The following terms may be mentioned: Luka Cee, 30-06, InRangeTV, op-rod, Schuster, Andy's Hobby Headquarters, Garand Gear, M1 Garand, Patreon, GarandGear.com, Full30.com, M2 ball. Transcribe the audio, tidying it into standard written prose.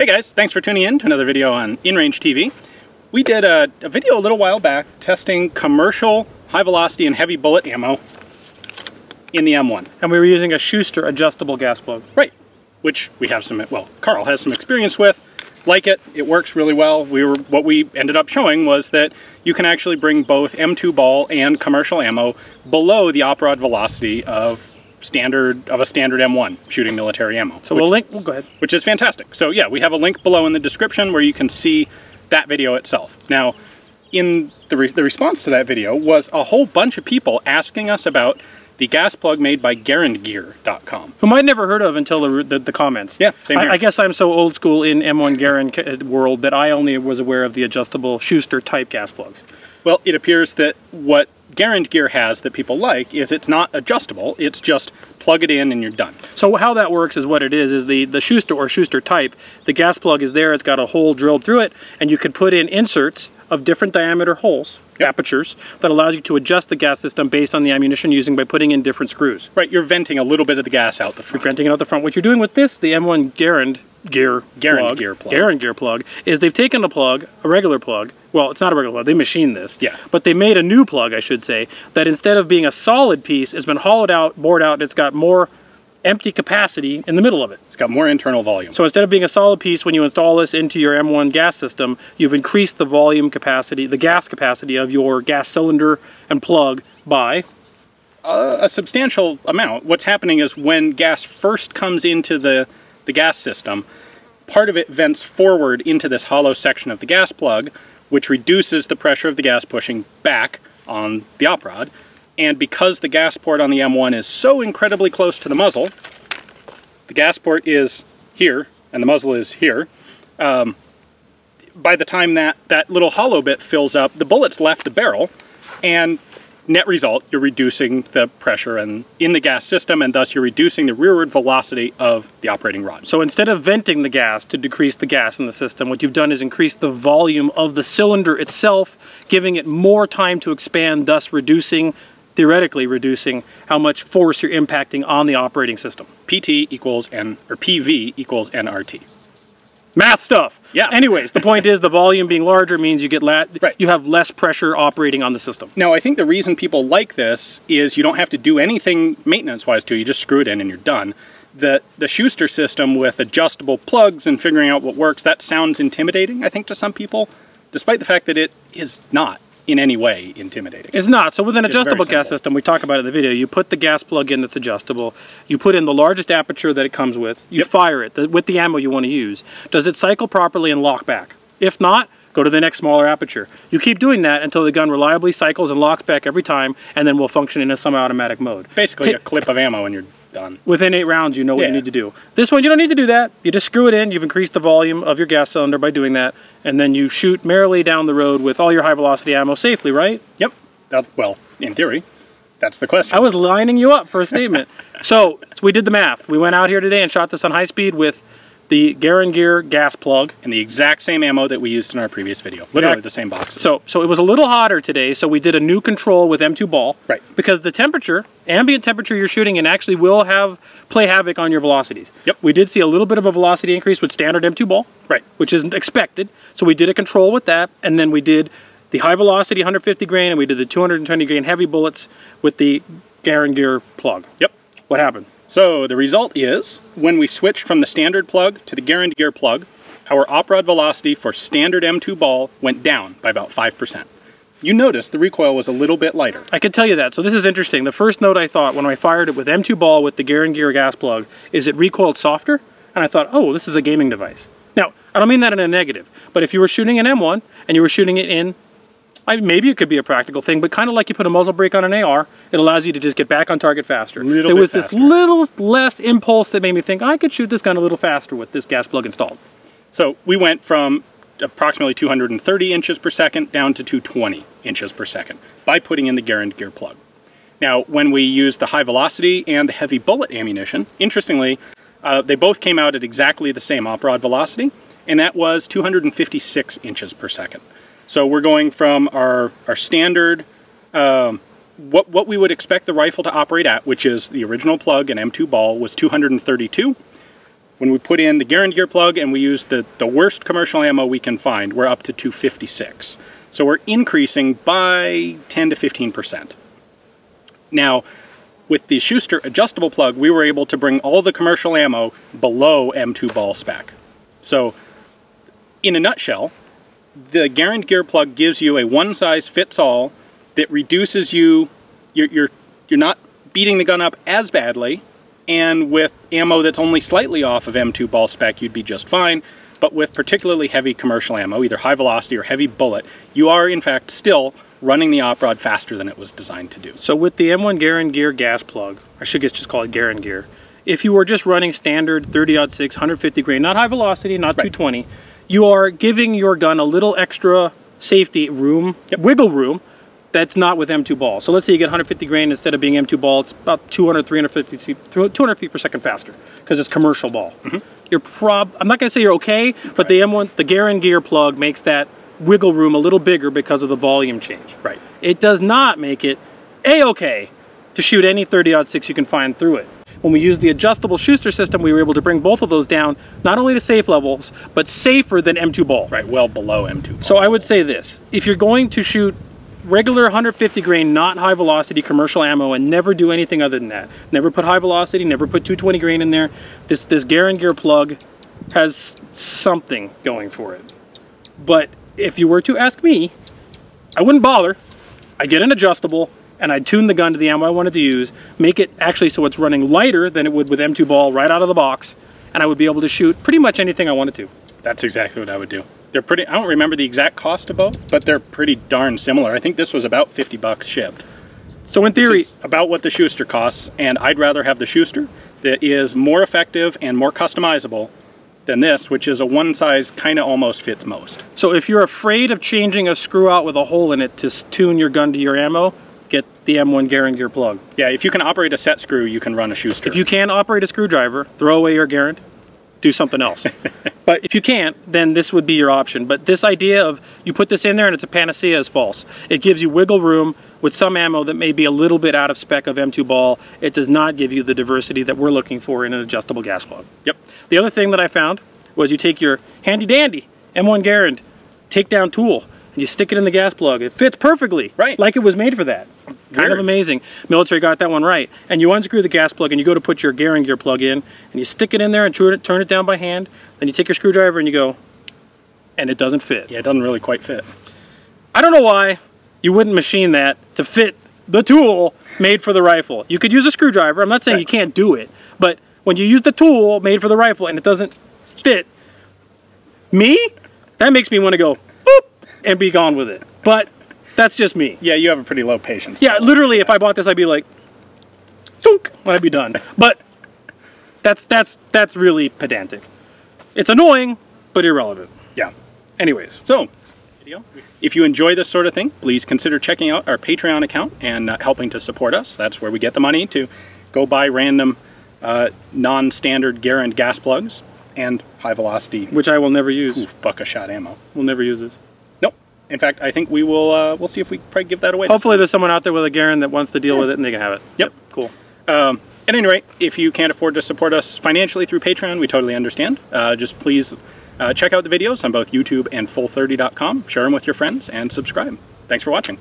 Hey guys, thanks for tuning in to another video on InRangeTV. We did a video a little while back testing commercial high velocity and heavy bullet ammo in the M1. And we were using a Schuster adjustable gas plug. Right, which we have some, well, Carl has some experience with. Like it works really well. What we ended up showing was that you can actually bring both M2 ball and commercial ammo below the op-rod velocity of a standard M1 shooting military ammo. So we'll go ahead. Which is fantastic. So yeah, we have a link below in the description where you can see that video itself. Now, in the response to that video was a whole bunch of people asking us about the gas plug made by GarandGear.com. Whom I'd never heard of until the comments. Yeah, same here. I guess I'm so old school in M1 Garand world that I only was aware of the adjustable Schuster type gas plugs. Well, it appears that what Garand Gear has that people like is it's not adjustable, it's just plug it in and you're done. So how that works is what it is the Schuster or Schuster type, the gas plug is there, it's got a hole drilled through it, and you could put in inserts of different diameter holes, yep, apertures, that allows you to adjust the gas system based on the ammunition using by putting in different screws. Right, you're venting a little bit of the gas out the front. You're venting it out the front. What you're doing with this, the M1 Garand Gear plug is they've taken a plug, a regular plug, well, it's not a regular plug, they machined this, yeah, but they made a new plug, I should say, that instead of being a solid piece, it's been hollowed out, bored out, and it's got more empty capacity in the middle of it. It's got more internal volume. So instead of being a solid piece, when you install this into your M1 gas system, you've increased the volume capacity, the gas capacity of your gas cylinder and plug by a substantial amount. What's happening is when gas first comes into the gas system, part of it vents forward into this hollow section of the gas plug, which reduces the pressure of the gas pushing back on the op-rod. And because the gas port on the M1 is so incredibly close to the muzzle, the gas port is here and the muzzle is here, by the time that little hollow bit fills up, the bullet's left the barrel, and net result, you're reducing the pressure in the gas system, and thus you're reducing the rearward velocity of the operating rod. So instead of venting the gas to decrease the gas in the system, what you've done is increase the volume of the cylinder itself, giving it more time to expand, thus reducing, theoretically reducing, how much force you're impacting on the operating system. PV equals NRT. Math stuff. Yeah. Anyways, the point is the volume being larger means you get you have less pressure operating on the system. Now, I think the reason people like this is you don't have to do anything maintenance-wise to it. You just screw it in and you're done. The Schuster system with adjustable plugs and figuring out what works, that sounds intimidating, I think, to some people, despite the fact that it is not in any way intimidating. It's not. So with an adjustable gas system, we talk about it in the video, you put the gas plug in that's adjustable, you put in the largest aperture that it comes with, you fire it with the ammo you want to use. Does it cycle properly and lock back? If not, go to the next smaller aperture. You keep doing that until the gun reliably cycles and locks back every time, and then will function in a semi-automatic mode. Basically a clip of ammo and you're done. Within 8 rounds, you know what you need to do. This one, you don't need to do that. You just screw it in, you've increased the volume of your gas cylinder by doing that, and then you shoot merrily down the road with all your high-velocity ammo safely, right? Yep. Well, in theory, that's the question. I was lining you up for a statement. So, we did the math. We went out here today and shot this on high speed with the Garand Gear gas plug. And the exact same ammo that we used in our previous video. Literally the same boxes. So it was a little hotter today, so we did a new control with M2 ball. Right. Because the temperature, ambient temperature you're shooting in actually will play havoc on your velocities. Yep. We did see a little bit of a velocity increase with standard M2 ball. Right. Which isn't expected. So we did a control with that, and then we did the high velocity 150 grain, and we did the 220 grain heavy bullets with the Garand Gear plug. Yep. What happened? So the result is, when we switched from the standard plug to the Garand Gear plug, our op-rod velocity for standard M2 ball went down by about 5%. You noticed the recoil was a little bit lighter. I could tell you that. So this is interesting. The first note I thought when I fired it with M2 ball with the Garand Gear gas plug is it recoiled softer, and I thought, oh, this is a gaming device. Now, I don't mean that in a negative, but if you were shooting an M1 and you were shooting it in, maybe it could be a practical thing, but kind of like you put a muzzle brake on an AR, it allows you to just get back on target faster. There was this little less impulse that made me think, I could shoot this gun a little faster with this gas plug installed. So we went from approximately 230 inches per second down to 220 inches per second by putting in the Garand Gear plug. Now, when we used the high velocity and the heavy bullet ammunition, interestingly, they both came out at exactly the same op-rod velocity, and that was 256 inches per second. So we're going from our standard, what we would expect the rifle to operate at, which is the original plug and M2 ball, was 232. When we put in the Garand Gear plug and we use the worst commercial ammo we can find, we're up to 256. So we're increasing by 10 to 15%. Now, with the Schuster adjustable plug, we were able to bring all the commercial ammo below M2 ball spec. So, in a nutshell, the Garand Gear plug gives you a one-size-fits-all that reduces you're not beating the gun up as badly, and with ammo that's only slightly off of M2 ball spec, you'd be just fine. But with particularly heavy commercial ammo, either high velocity or heavy bullet, you are in fact still running the op-rod faster than it was designed to do. So with the M1 Garand Gear gas plug, I should just call it Garand Gear, if you were just running standard 30-06, 150 grain, not high velocity, not 220, you are giving your gun a little extra safety room, wiggle room, that's not with M2 ball. So let's say you get 150 grain instead of being M2 ball, it's about 200 feet per second faster because it's commercial ball. You're I'm not going to say you're okay, but the Garand Gear plug makes that wiggle room a little bigger because of the volume change. It does not make it a-okay to shoot any 30-06 you can find through it. When we used the adjustable Schuster system, we were able to bring both of those down, not only to safe levels, but safer than M2 ball. Well below M2 ball. So I would say this, if you're going to shoot regular 150 grain, not high velocity commercial ammo and never do anything other than that, never put high velocity, never put 220 grain in there, this Garand Gear plug has something going for it. But if you were to ask me, I wouldn't bother. I get an adjustable and I'd tune the gun to the ammo I wanted to use, make it actually so it's running lighter than it would with M2 ball right out of the box, and I would be able to shoot pretty much anything I wanted to. That's exactly what I would do. They're pretty, I don't remember the exact cost of both, but they're pretty darn similar. I think this was about 50 bucks shipped. So in theory, about what the Schuster costs, and I'd rather have the Schuster that is more effective and more customizable than this, which is a one size kind of almost fits most. So if you're afraid of changing a screw out with a hole in it to tune your gun to your ammo, get the M1 Garand Gear plug. Yeah, if you can operate a set screw, you can run a Schuster. If you can operate a screwdriver, throw away your Garand, do something else. But if you can't, then this would be your option. But this idea of you put this in there and it's a panacea is false. It gives you wiggle room with some ammo that may be a little bit out of spec of M2 ball. It does not give you the diversity that we're looking for in an adjustable gas plug. The other thing that I found was you take your handy dandy M1 Garand takedown tool and you stick it in the gas plug. It fits perfectly, like it was made for that. Kind of amazing. Military got that one right. And you unscrew the gas plug and you go to put your Garand Gear plug in and you stick it in there and turn it down by hand. Then you take your screwdriver and you go, and it doesn't fit. It doesn't really quite fit. I don't know why you wouldn't machine that to fit the tool made for the rifle. You could use a screwdriver. I'm not saying you can't do it, but when you use the tool made for the rifle and it doesn't fit, that makes me want to go boop and be gone with it. But that's just me. Yeah, you have a pretty low patience. Yeah, literally, if I bought this, I'd be like, "Thunk," when I'd be done. But that's really pedantic. It's annoying, but irrelevant. Yeah. Anyways, so if you enjoy this sort of thing, please consider checking out our Patreon account and helping to support us. That's where we get the money to go buy random non-standard Garand gas plugs and high velocity, which I will never use. Buck a shot ammo. We'll never use this. In fact, I think we will, we'll see if we probably give that away. Hopefully there's someone out there with a Garand that wants to deal with it and they can have it. Cool. At any rate, if you can't afford to support us financially through Patreon, we totally understand. Just please check out the videos on both YouTube and Full30.com, share them with your friends, and subscribe. Thanks for watching.